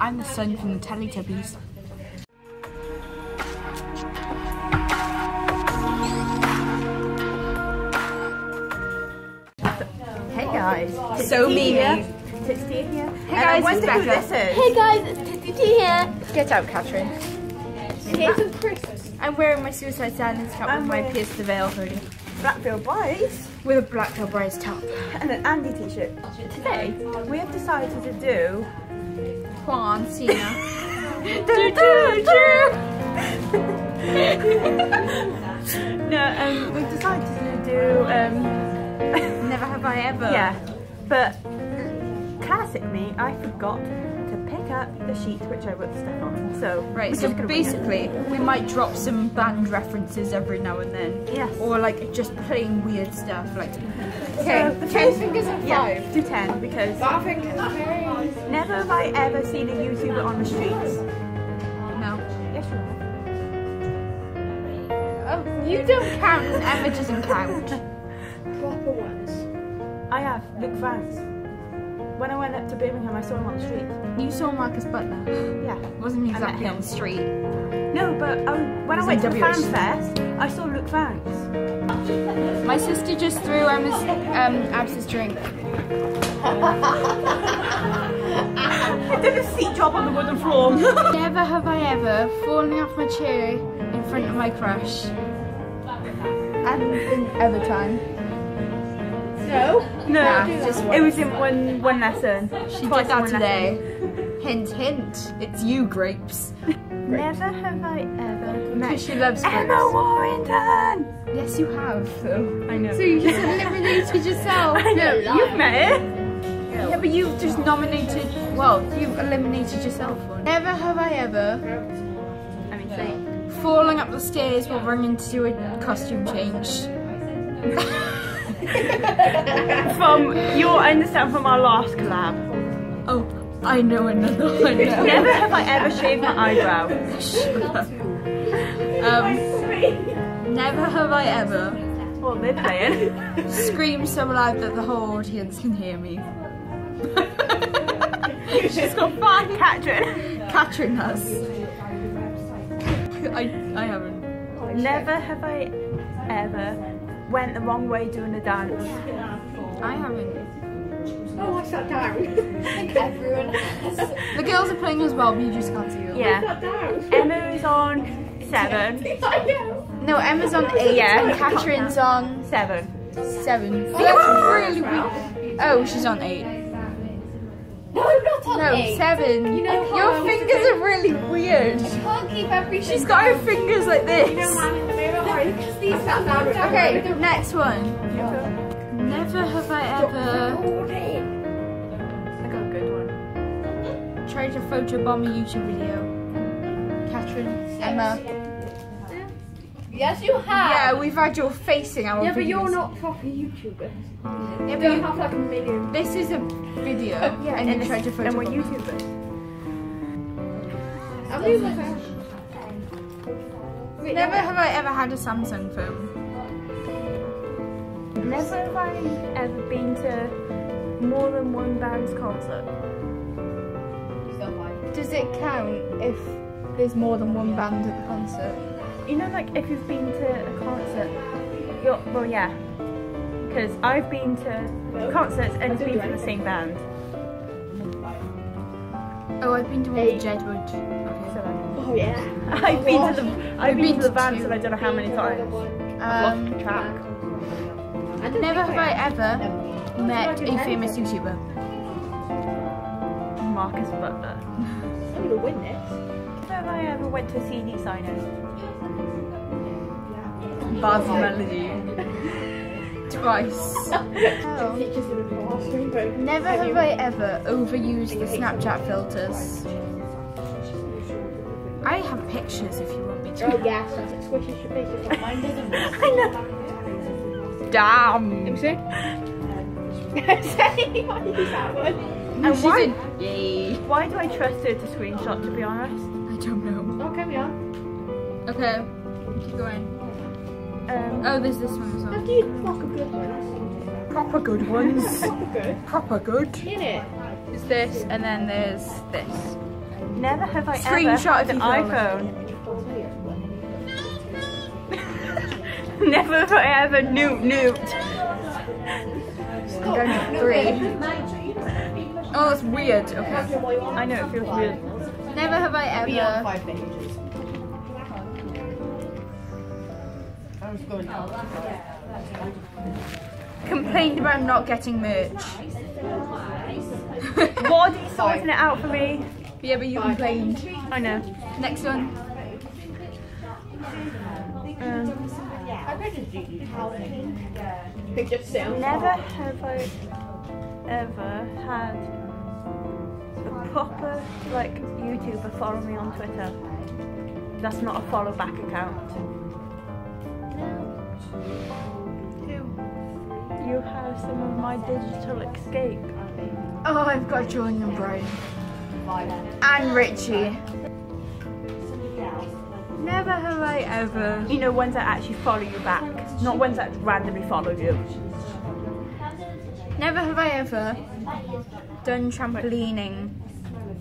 I'm the son from the Teletubbies. Hey guys. So me here. Tinsy T here. Hey guys, it's Becca. Hey guys, it's Tinsy T here. Get out, Catherine. I'm wearing my Suicide Sandals cap with my Pierce the Veil hoodie. Black Bill Boys. With a Black Bill Boys top. And an Andy t-shirt. Today, we have decided to do... Quarantine. We've decided to do... Never Have I Ever. Yeah. But, classic me, I forgot to pick up the sheet which I wrote the stuff on. So, so basically, we might drop some band references every now and then. Yes. Or like just plain weird stuff. Like, okay, so 10 fingers and 5. Do 10 because. But I think it's very. Never have I ever seen a YouTuber on the streets. No. Yes, you have. Oh, you don't count. Emma doesn't count. Proper ones. I have Luke Vance. When I went up to Birmingham, I saw him on the street. You saw Marcus Butler? Yeah. Wasn't exactly on the street. No, but when I went to Fan Fest, I saw Luke Vance. My sister just threw Emma's Abs's drink. I did a seat drop on the wooden floor. Never have I ever fallen off my chair in front of my crush. And other time. No, it was in one lesson. She did that today. Hint, hint. It's you, grapes. Never have I ever met. Because she loves grapes. Emma Warrington. Yes, you have. Though. I know. So you just eliminated yourself. I know. You've met it. Yeah, but you've just nominated. Well, you've eliminated yourself. Never have I ever. I mean, falling up the stairs while running to do a costume change. From your understand from our last collab. Oh, I know another one. Never have I ever shaved my eyebrow. Never have I ever. What they're playing? Scream so loud that the whole audience can hear me. She's got fun. Catherine has. I haven't. Never have I ever. Went the wrong way doing a dance. I haven't. Oh, I sat down. Like everyone else. The girls are playing as well, but you just can't see them. Yeah. I sat down. Emma's on 7. I know. No, Emma's on 8. Yeah. Catherine's on 7. Oh, that's really weird. Oh, she's on 8. No, I'm not on 8. No, 7. You know, your fingers are really weird. I can't keep everything. She's got her fingers like this. You know, man, okay, next one. Never have I ever... I got a good one. Tried to photobomb a YouTube video. Catherine, Emma. Yes, you have. Yeah, we've had your facing our videos. Yeah, but you're not proper YouTubers. Yeah, but you have like a million. This is a video. Yeah, and you tried to photobomb. And we're YouTubers. I'll leave my never have I ever had a Samsung phone. Never have I ever been to more than one band's concert. Does it count if there's more than one band at the concert? You know, like if you've been to a concert, well, yeah. Because I've been to concerts and it's been for the same band. Oh, I've been to one with Jedward. Okay, so oh yeah. I've been to the Vance and I don't know how many times. I've lost track. Never have I ever met a famous YouTuber. Marcus Butler. I'm gonna win this. Never have I ever went to a CD signing. Buzz Melody. Twice. Oh. Never have I ever overused the Snapchat filters. I have pictures if you want me to. Oh yes, that's it. Squishes your face. Mine doesn't. I know. Damn. Did you say? And why do I trust her to screenshot? To be honest, I don't know. Okay, we are. Okay, keep going. Oh, there's this one as well. How do you block a good one? Proper good ones. Proper good. In it. There's this, and then there's this. Never have I ever had an iPhone. Never have I ever nuked. I'm going for 3. Oh, that's weird. Okay. I know, it feels weird. Never have I ever... complained about not getting merch. What? Are you sorting it out for me? Yeah, but you complained. I know. Next one. Never have I ever had a proper like YouTuber follow me on Twitter. That's not a follow back account. You have some of my digital escape. Oh, I've got Jordan and Brian. And Richie. Never have I ever... You know, ones that actually follow you back. Not ones that randomly follow you. Never have I ever done trampolining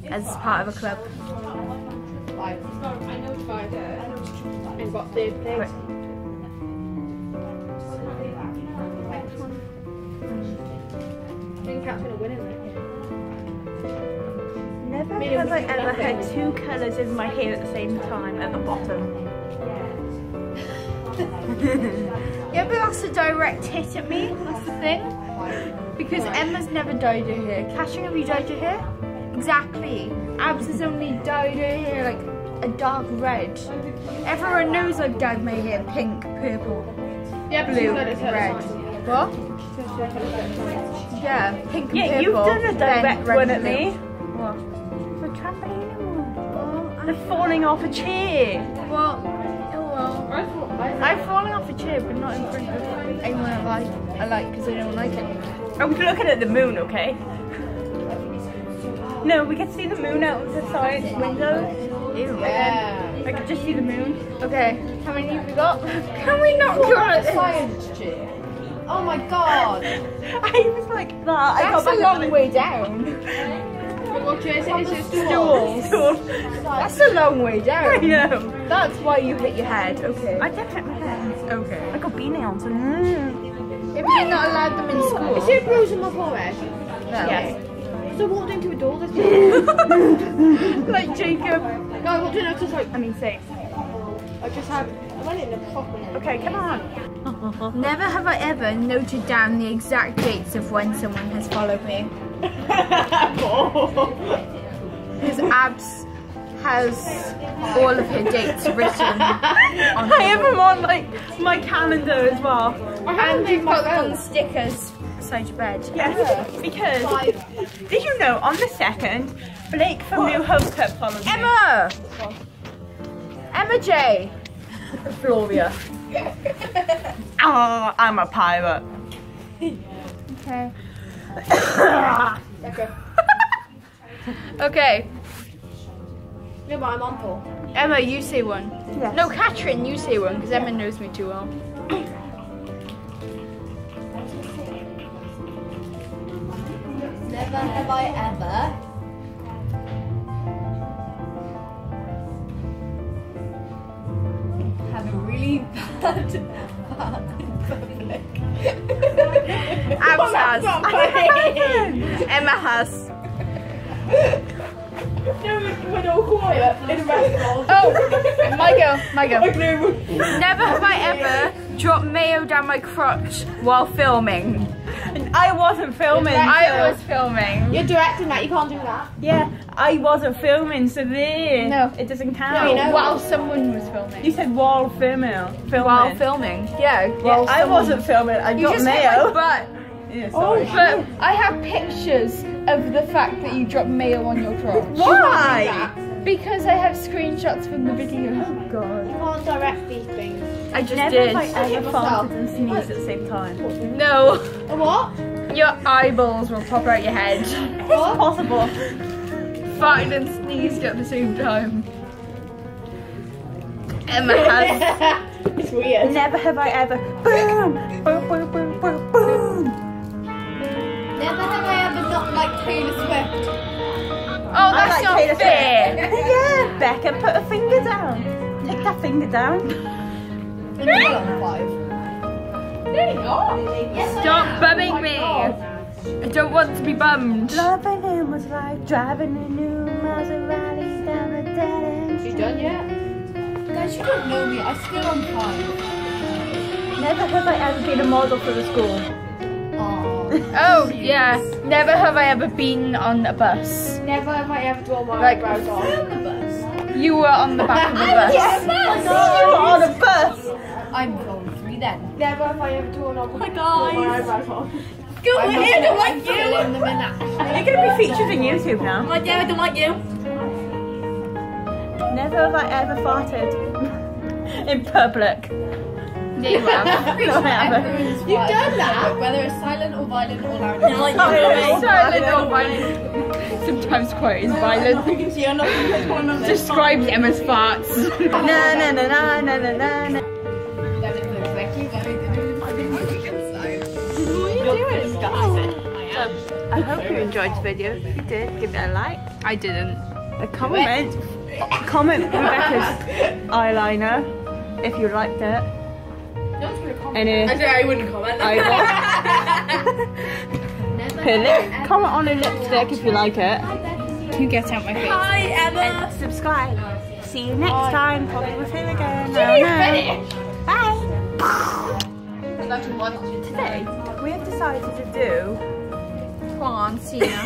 as part of a club. And what they've done. Never have I ever had 2 colours in my hair at the same time at the bottom. Yeah, but that's a direct hit at me, that's the thing. Because Emma's never dyed her hair. Cashing, have you dyed your hair? Exactly. Abs has only dyed her hair like a dark red. Everyone knows I've dyed my hair pink, purple, blue, red. What? Yeah, pink and purple. You've done a direct one at me. What? The trampoline one. The falling off a chair. Well, oh well. I'm falling off a chair, but not in front of anyone I like because I don't like it. I'm looking at the moon, okay? No, we can see the moon out of the side window. Ew. Yeah. I can just see the moon. Okay, how many have we got? Can we not go out the science chair? Oh my god! I was like that. That's a long way down. Stool. That's a long way down. I know. That's why you hit your head. Okay. I didn't hit my head. Okay. I got B-nails. If you're not allowed them in school. Is there a bruise in my forehead? No. Yes. So I walked into a door this morning. Like Jacob. No, I walked in. I was just like, I mean, safe. I just had. I went in the pocket. Okay, come on. Never have I ever noted down the exact dates of when someone has followed me. Because Abs has all of her dates written on I have them on like my calendar as well. And you've got them on stickers beside your bed. Yes, because did you know on the 2nd, Blake from New Hope kept following me. Emma! Emma J! Flavia. Oh, I'm a pirate. Okay. Okay. Okay. No, but I'm on Paul. Emma, you say one. Yes. No, Catherine, you say one, because Emma knows me too well. Never have I ever... have a really bad fart in public. Abs has. Emma has. We're all quiet in a restaurant. Oh, my go. Never have I ever dropped mayo down my crotch while filming. And I wasn't filming. I was filming. You're directing that, you can't do that. Yeah. I wasn't filming, so there. No, it doesn't count. No, you know, while someone was filming. You said while filming. While filming. Yeah. While I wasn't filming. I got mayo. But yeah, sorry. Oh, but I have pictures of the fact that you dropped mayo on your crotch. Why? Because I have screenshots from the video. Oh god. You can't direct these things. I just did. Never have I ever farted and sneezed at the same time. No. What? Your eyeballs will pop out your head. It's possible. Farted and sneezed at the same time. Emma has. It's weird. Never have I ever. Boom! Boom, boom, boom, boom, boom! Never have I ever not liked Taylor Swift. Oh, that's not fair. second, put a finger down. Take that finger down. Stop bumming me. I don't want to be bummed. Loving him was like driving a new Maserati down the dead end. She's done yet? Guys, you don't know me. I'm still on 5. Never have I ever been a model for the school. Oh, yeah. Never have I ever been on a bus. Never have I ever drawn my eyebrows on the bus. You were on the back of the bus. Yes, you were on a bus. I'm going through then. Never have I ever drawn my eyebrows on. Go away, I don't like you. You're going to be featured on YouTube now. My dad, I don't like you. Never have I ever farted in public. Yeah, you have. You've done that. Whether it's silent or violent or loud. Silent or violent. Sometimes quite is violent. Describes Emma's farts. Na na na na na na na. That it looks like you guys. I hope you enjoyed the video. If you did, give it a like. I didn't. A comment. Comment Rebecca's eyeliner if you liked it. No one's gonna comment. I wouldn't comment. Comment on a lipstick if you like it. Can you get out my face? Hi, Emma. And subscribe. See you next time. Probably with him again. Bye. Today we have decided to do Francina.